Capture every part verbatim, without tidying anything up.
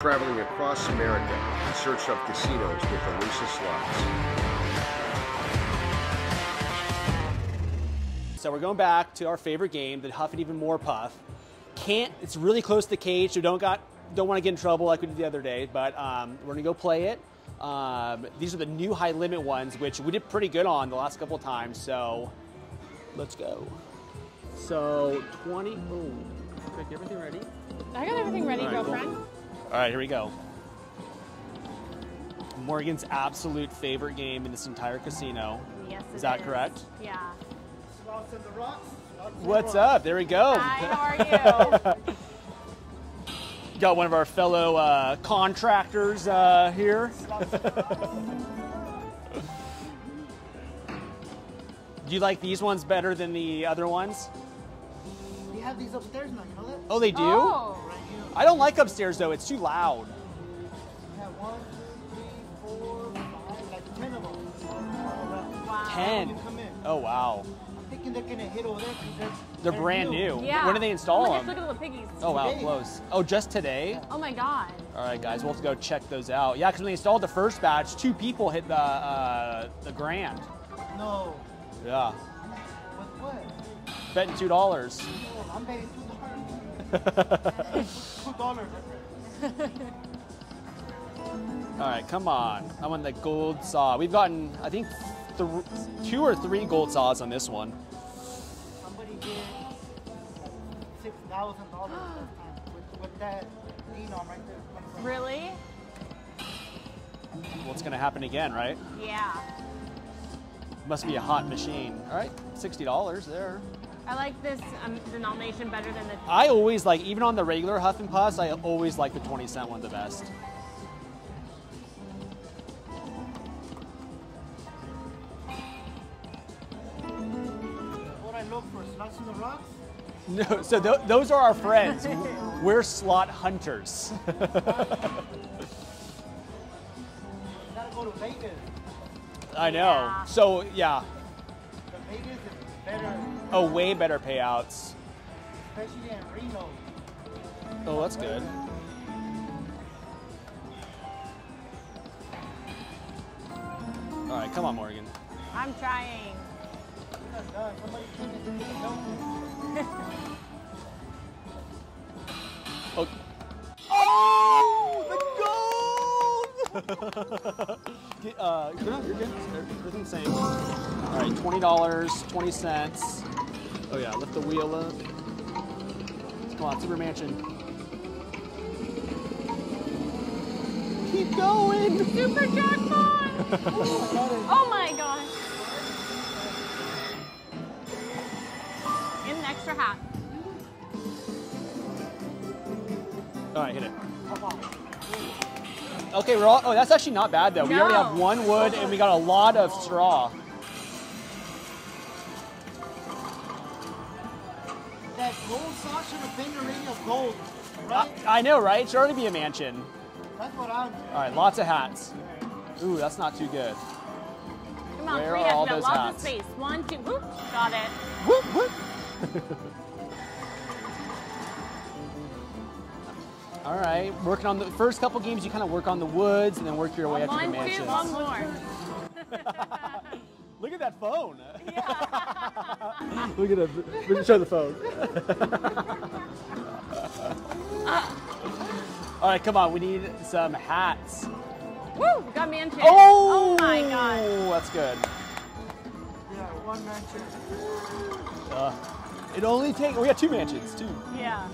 traveling across America in search of casinos with elusive slots. So we're going back to our favorite game, the Huff N Even More Puff. Can't, it's really close to the cage, so don't got, don't want to get in trouble like we did the other day, but um, we're gonna go play it. Um, these are the new high limit ones, which we did pretty good on the last couple of times, so let's go. So twenty, oh, quick, everything ready? I got everything ready, right, girlfriend. Cool. All right, here we go. Morgan's absolute favorite game in this entire casino. Yes, it is. Is that correct? Yeah. Slots on the Rocks. What's up? There we go. Hi, how are you? Got one of our fellow uh, contractors uh, here. Do you like these ones better than the other ones? We have these upstairs now, you know that? Oh, they do? Oh. I don't like upstairs though, it's too loud. We have one, two, three, four, five, like ten of them. Wow. Ten? Oh, wow. I'm thinking they're gonna hit over there because they're, they're, they're brand new. new. Yeah. When do they install oh, them? Look at the little piggies. Oh, wow, today. Close. Oh, just today? Oh my God. All right, guys, we'll have to go check those out. Yeah, because when they installed the first batch, two people hit the, uh, the grand. No. Yeah. What, what? Betting two dollars. No, I'm betting two dollars. Alright, come on. I want the gold saw. We've gotten, I think, th two or three gold saws on this one. Somebody did six thousand dollars with, with that denom right there. Really? What's going to happen again, right? Yeah. Must be a hot machine. Alright, sixty dollars there. I like this um, denomination better than the... I always like, even on the regular Huff and Puffs, I always like the twenty cent one the best. What I look for, Slots on the Rocks? No, so th those are our friends. We're slot hunters. Gotta go to Vegas. I know. Yeah. So, yeah. The Vegas is better. Oh, way better payouts. Especially in Reno. Oh, that's good. All right, come on, Morgan. I'm trying. Oh. Oh, the gold! Get, uh, you're good. You're good. Everything's the same. All right, twenty dollars, twenty cents. Oh yeah, lift the wheel up. Come on, Super Mansion. Keep going! Super jackpot! Oh my gosh. And an extra hat. All right, hit it. Okay, we're all, oh, that's actually not bad though. No. We already have one wood and we got a lot of straw. That gold saw should have been the ring of gold, right? I, I know, right? Sure to be a mansion. That's what I'm doing. All right, lots of hats. Ooh, that's not too good. Come on, where three are hats, all those lots hats? Of space. One, two, whoop, got it. Whoop, whoop. All right, working on the first couple games, you kind of work on the woods and then work your way up to the mansions. One, two, one more. Look at that phone. Yeah. Look at that. We can show the phone. All right, come on. We need some hats. Woo! We got mansion. Oh, oh my God. That's good. Yeah, one mansion. Uh, it only takes. We got two mansions, too. Yeah.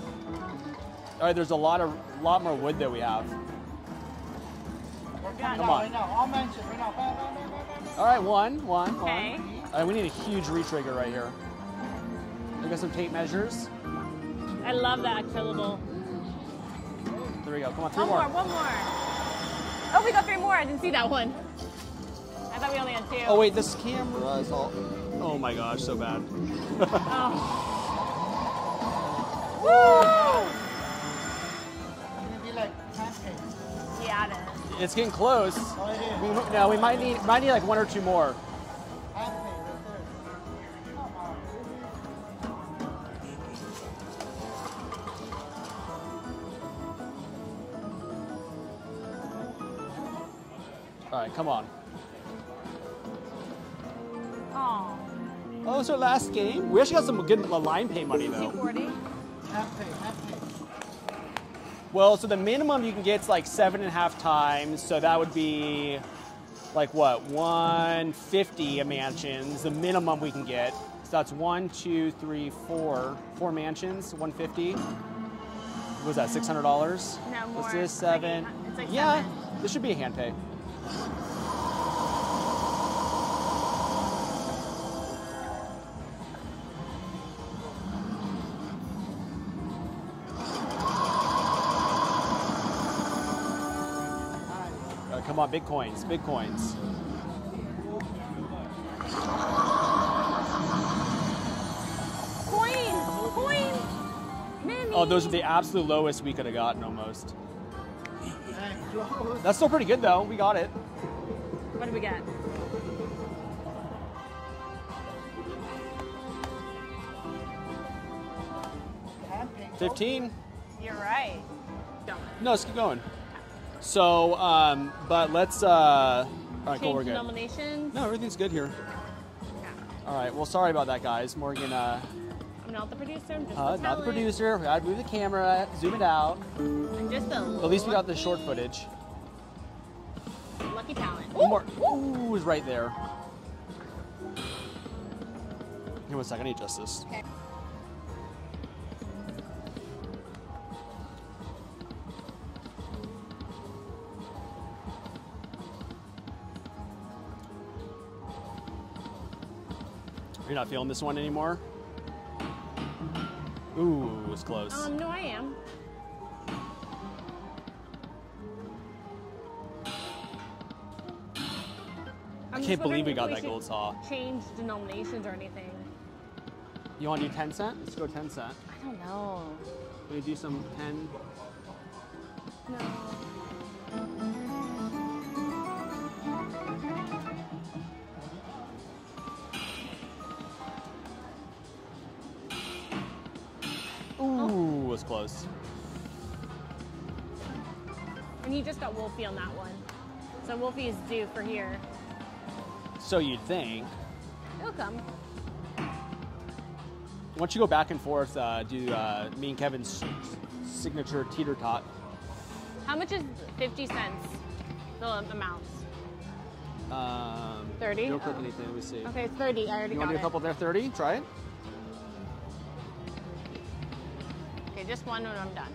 All right. There's a lot of lot more wood that we have. Yeah, come no, on. Right now. All mansions right now. Bye, bye, bye. All right, one, one, okay. One. All right, we need a huge re-trigger right here. I got some tape measures. I love that killable. There we go. Come on, three one more. One more, one more. Oh, we got three more. I didn't see that one. I thought we only had two. Oh wait, this camera is all. Oh my gosh, so bad. Oh. Woo! It's gonna be like pancakes. Yeah, it is. It's getting close. We, no, we might need might need like one or two more. All right, come on. Aww. Oh, it's our last game. We actually got some good line pay money though. two forty. Half pay, half pay. Well, so the minimum you can get is like seven and a half times. So that would be like what, one fifty a mansions, the minimum we can get. So that's one, two, three, four, four mansions, one fifty. What was that, six hundred dollars? No, more. Is this seven? It's like yeah, seven. This should be a hand pay. Come on, big coins, big coins. Coin, coin, mini. Oh, those are the absolute lowest we could have gotten almost. That's still pretty good though, we got it. What do we get? fifteen. You're right. No, let's keep going. So, um, but let's, uh, all right, cool, we're good. Nominations? No, everything's good here. Yeah. All right, well, sorry about that, guys. Morgan, uh... I'm not the producer, I'm just uh, the Not the producer. We had to move the camera, zoom it out. I'm just a At least we got the short footage. Lucky talent. Ooh, More ooh, it was right there. Give me one second, I need justice. Okay. You're not feeling this one anymore? Ooh, it was close. Um, no, I am. I'm I can't believe we got we that gold saw. Change denominations or anything. You want to do ten cent? Let's go ten cent. I don't know. Can we do some ten? No. Ooh, it was close. And you just got Wolfie on that one. So Wolfie is due for here. So you'd think. He'll come. Once you go back and forth, uh, do uh, me and Kevin's signature teeter tot. How much is fifty cents, the amounts? Um, thirty? No clip anything, let me see. Okay, it's thirty, I already got it. You want to do a couple there, thirty? Try it. Just one when I'm done.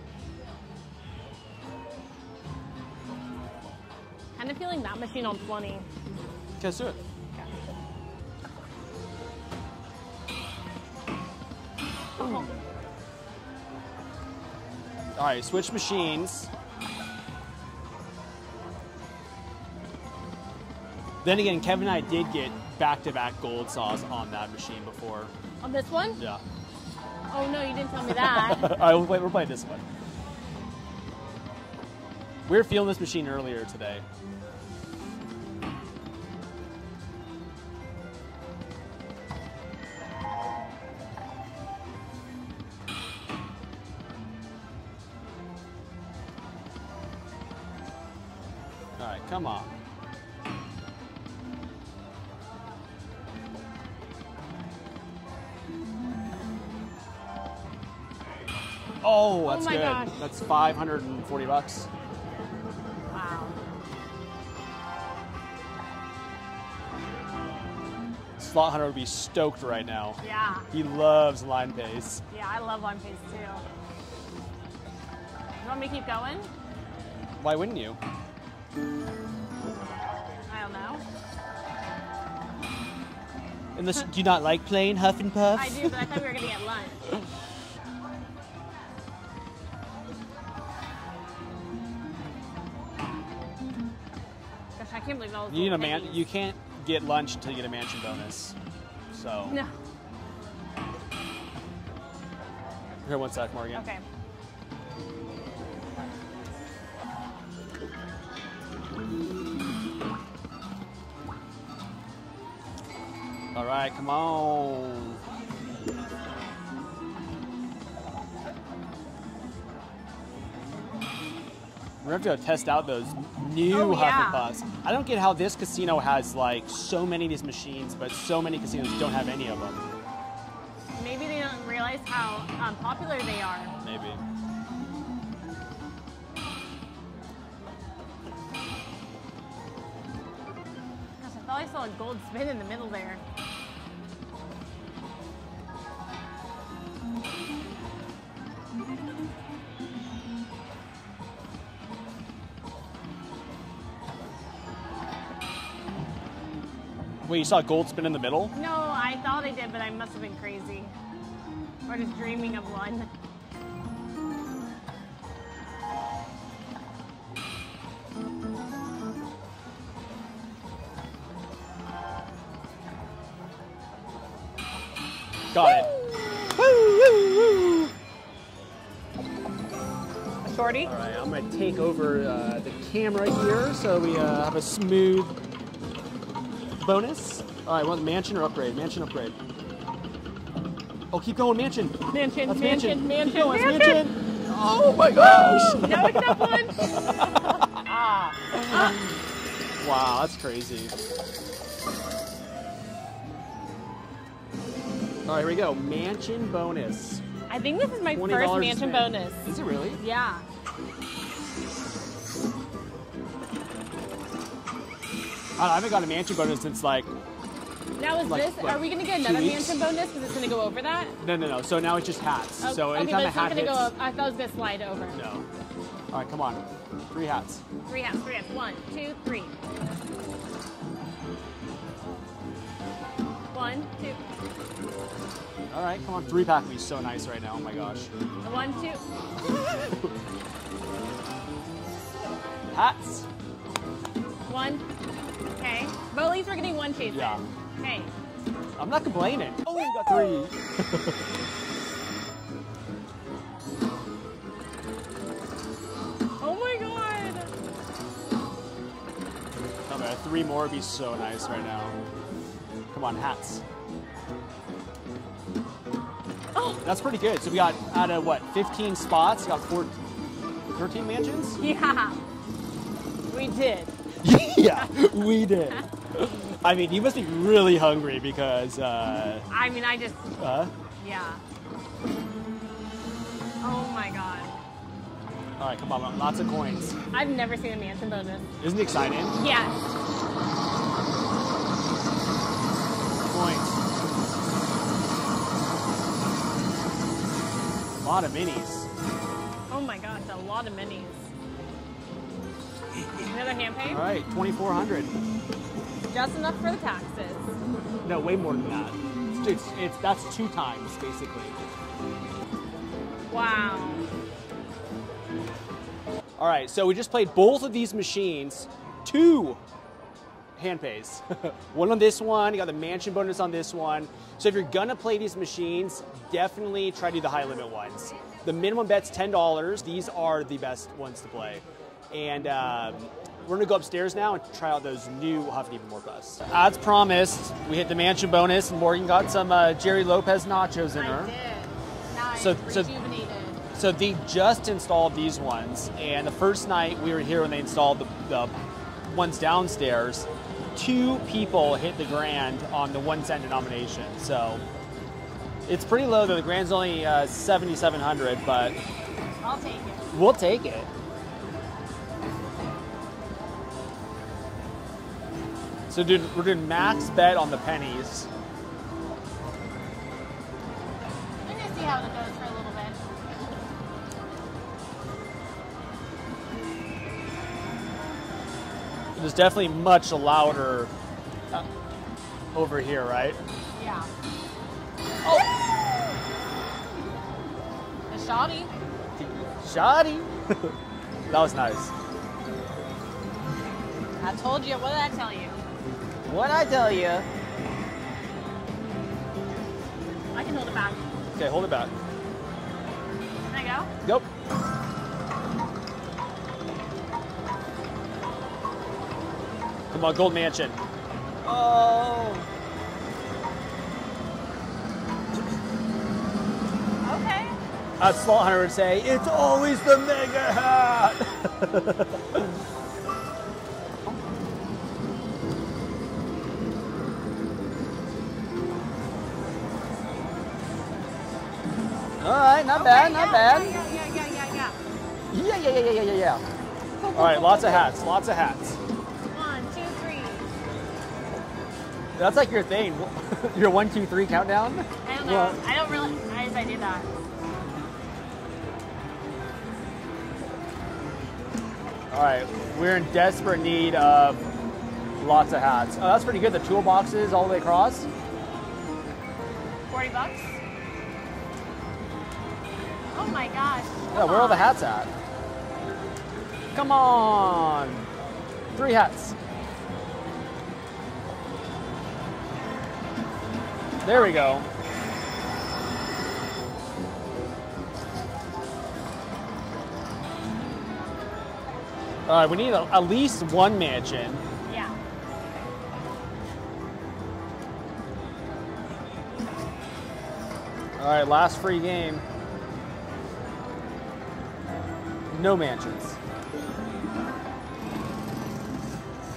Kind of feeling that machine on twenty. Okay, sure. Okay. Oh. All right, switch machines. Then again, Kevin and I did get back-to-back gold saws on that machine before. On this one? Yeah. Oh no, you didn't tell me that. All right, we'll play, we're playing this one. We were feeling this machine earlier today. All right, come on. Oh, that's oh my good. Gosh. That's five hundred forty bucks. Wow. Slot Hunter would be stoked right now. Yeah. He loves line pays. Yeah, I love line pays too. You want me to keep going? Why wouldn't you? I don't know. Unless, do you not like playing Huff and Puff? I do, but I thought we were going to get lunch. I can't believe all those you need a man. You can't get lunch until you get a mansion bonus. So. No. Here, one sec, Morgan. Okay. All right, come on. We're going to have to test out those new oh, Huff yeah. and Puffs. I don't get how this casino has like so many of these machines, but so many casinos don't have any of them. Maybe they don't realize how um, popular they are. Maybe. Gosh, I thought I saw a gold spin in the middle there. Wait, you saw a gold spin in the middle? No, I thought I did, but I must have been crazy. Or just dreaming of one. Got it. Woo! Woo, woo, woo. Shorty? All right, I'm gonna take over uh, the camera here so we uh, have a smooth bonus. All right, want mansion or upgrade? Mansion, upgrade. Oh, keep going, mansion. Mansion, That's mansion, mansion, mansion, going, mansion. mansion. Oh my gosh! Now it's that one. ah. ah. Wow, that's crazy. All right, here we go. Mansion bonus. I think this is my first mansion spend. bonus. Is it really? Yeah. I haven't gotten a mansion bonus since like. Now is like, this? Like, are we gonna get another mansion bonus? Because it's gonna go over that. No, no, no. So now it's just hats. Okay, so anytime okay, but it's a hat not gonna hits, go up. I thought it was gonna slide over. No. All right, come on. Three hats. Three hats. Three hats. One, two, three. One, two. All right, come on. Three pack would be so nice right now. Oh my gosh. One, two. Hats. One. Okay. But at least we're getting one chase. Yeah. Okay. I'm not complaining. Oh, we got three. Oh my god. Come on, three more would be so nice right now. Come on, hats. Oh. That's pretty good. So we got out of what, fifteen spots, we got four, thirteen mansions? Yeah. We did. Yeah, we did. I mean, you must be really hungry because, uh... I mean, I just... Uh? Yeah. Oh, my God. All right, come on. Lots of coins. I've never seen a mansion bonus. Isn't it exciting? Yes. Coins. A lot of minis. Oh, my gosh. A lot of minis. Another hand pay? All right, twenty-four hundred. Just enough for the taxes. No, way more than that. It's, it's, that's two times, basically. Wow. All right, so we just played both of these machines, two hand pays. One on this one, you got the mansion bonus on this one. So if you're gonna play these machines, definitely try to do the high limit ones. The minimum bet's ten dollars. These are the best ones to play. And um, we're gonna go upstairs now and try out those new Huff N Even More Puffs. As promised, we hit the mansion bonus and Morgan got some uh, Jerry Lopez nachos in her. I did. Nice. So, rejuvenated. So, so they just installed these ones, and the first night we were here when they installed the, the ones downstairs, two people hit the grand on the one cent denomination. So it's pretty low though. The grand's only uh, seventy-seven hundred, but I'll take it. We'll take it. So dude, we're doing max bet on the pennies. We're gonna see how it goes for a little bit. It was definitely much louder uh, over here, right? Yeah. Oh! The shoddy. Shoddy. That was nice. I told you, what did I tell you? What I tell you? I can hold it back. Okay, hold it back. Can I go? Nope. Come on, gold mansion. Oh. Okay. a slot hunter would say, it's always the mega hat. All right, not okay, bad, not yeah, bad. Yeah, yeah, yeah, yeah, yeah. Yeah, yeah, yeah, yeah, yeah, yeah. Go, go, All right, go, go, lots go. of hats, lots of hats. One, two, three. That's like your thing. Your one, two, three countdown? I don't know. Well, I don't realize I do that. All right, we're in desperate need of lots of hats. Oh, that's pretty good. The toolboxes all the way across. forty bucks. Oh my gosh. Yeah, where are all the hats at? Come on. Three hats. There we go. All right, we need a, at least one mansion. Yeah. All right, last free game. No mansions.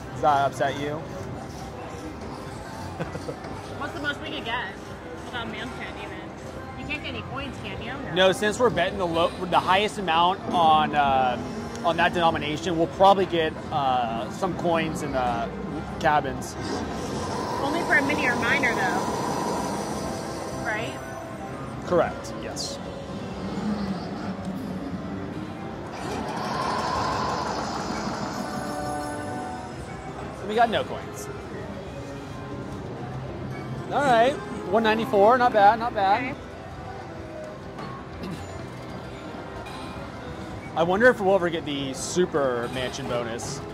Does that upset you? What's the most we could get without mansion even? You can't get any coins, can you? No, since we're betting the low, the highest amount on uh, on that denomination, we'll probably get uh, some coins in the cabins. Only for a mini or minor, though, right? Correct. Yes. We got no coins. All right, one ninety-four, not bad, not bad. Okay. I wonder if we'll ever get the Super Mansion bonus. Okay.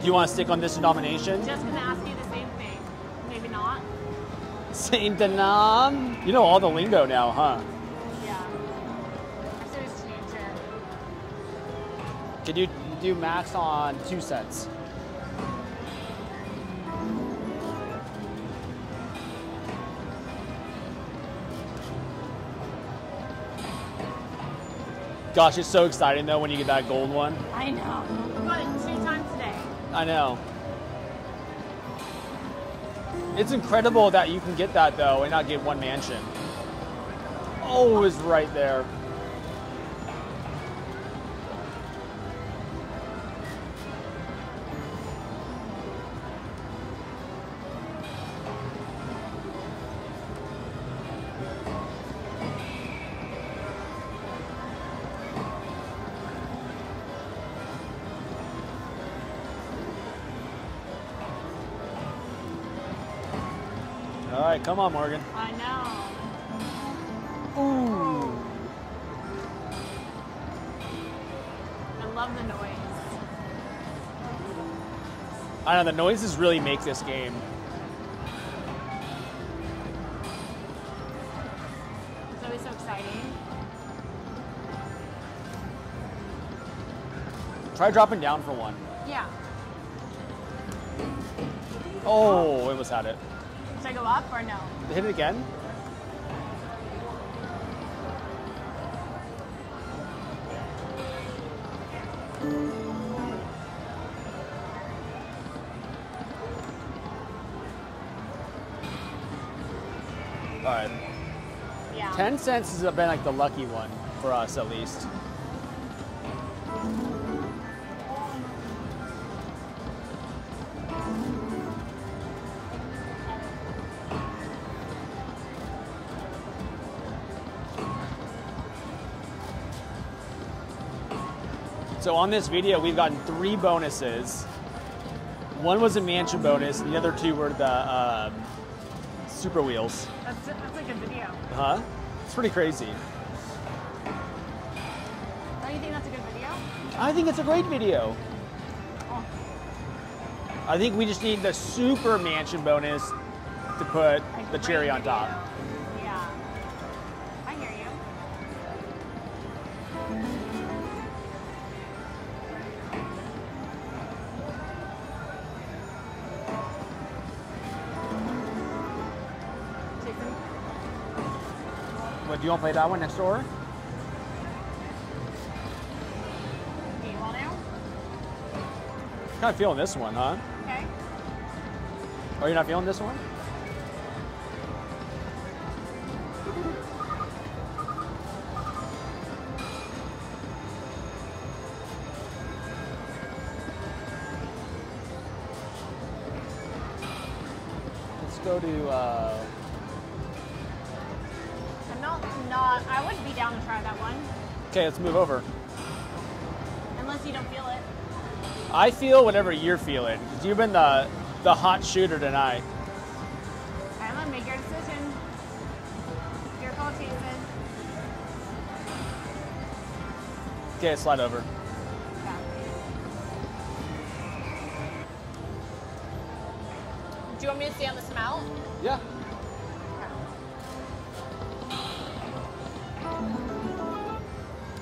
Do you want to stick on this denomination? Just gonna ask you the same thing. Maybe not. Same denom. You know all the lingo now, huh? Yeah. I've always changed it. Can you do max on two cents? Gosh, it's so exciting though when you get that gold one. I know. We got it two times today. I know. It's incredible that you can get that though and not get one mansion. Oh, it's right there. All right, come on, Morgan. I know. Ooh. I love the noise. I know, the noises really make this game. It's always so exciting. Try dropping down for one. Yeah. Oh, I almost had it. Should I go up or no? Hit it again. All right. Yeah. Ten cents has been like the lucky one for us, at least. So on this video, we've gotten three bonuses. One was a mansion bonus, and the other two were the uh, super wheels. That's, that's like a video. Huh? It's pretty crazy. Don't you think that's a good video? I think it's a great video. Oh. I think we just need the super mansion bonus to put like the cherry on top. Video. Would you all play that one next door? Okay, you all now? Kind of feeling this one, huh? Okay. Oh, you're not feeling this one? Go to. Uh... I'm not. Not. I would be down to try that one. Okay, let's move over. Unless you don't feel it. I feel whatever you're feeling. You've been the the hot shooter tonight. I'm gonna make your decision. Your call, Jason. Okay, slide over. Do you want me to stay on the smell? Yeah.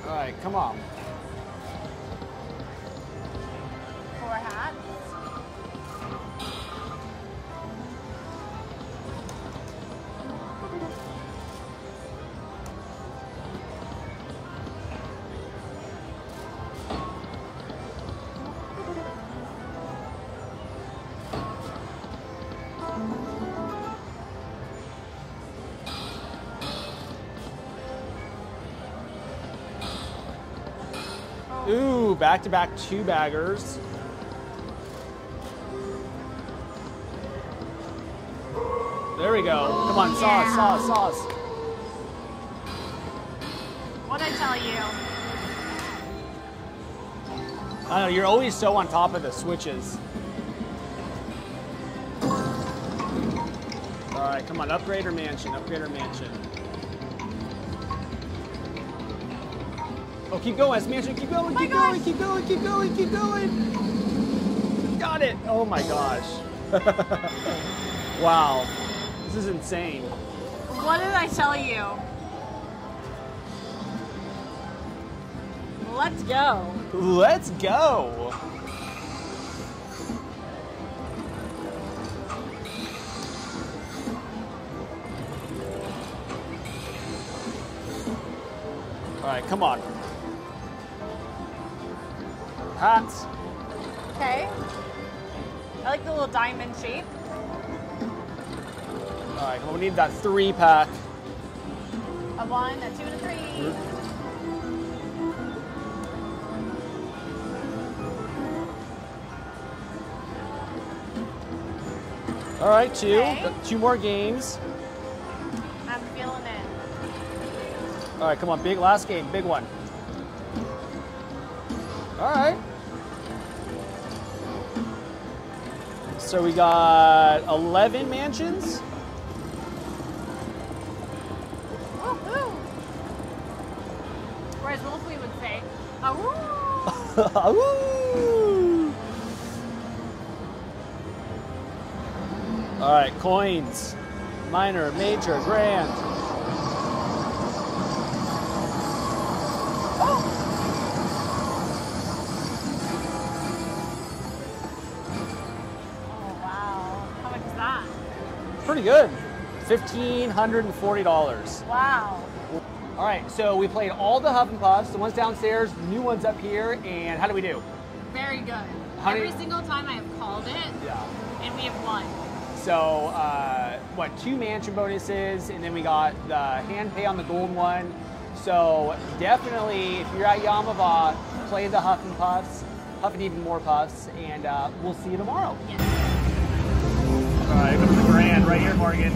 All right, come on. Four hats. Ooh, back-to-back two-baggers. There we go. Come on, yeah. Sauce, sauce, sauce. What'd I tell you? I know, you're always so on top of the switches. All right, come on, upgrade her mansion, upgrade her mansion. Oh, keep going, Mansion, keep going, keep going, keep going, keep going, keep going. Got it. Oh my gosh. Wow. This is insane. What did I tell you? Let's go. Let's go. All right, come on. Hats. Okay. I like the little diamond shape. All right, well, we need that three pack. A one, a two, and a three. Mm-hmm. All right, two. Okay. Two more games. I'm feeling it. All right, come on, big last game, big one. All right. So we got eleven mansions. Woohoo! Or as Wolfie would say, awoo! Awoo! All right, coins. Minor, major, grand. Pretty good. fifteen forty dollars. Wow. All right, so we played all the Huff and Puffs, the ones downstairs, new ones up here, and how do we do? Very good. How Every do... single time I have called it, yeah. And we have won. So, uh, what, two mansion bonuses, and then we got the hand pay on the gold one. So, definitely, if you're at Yaamava, play the Huff and Puffs, Huff and Even More Puffs, and uh, we'll see you tomorrow. Yes. All right, go to the grand right here, Morgan.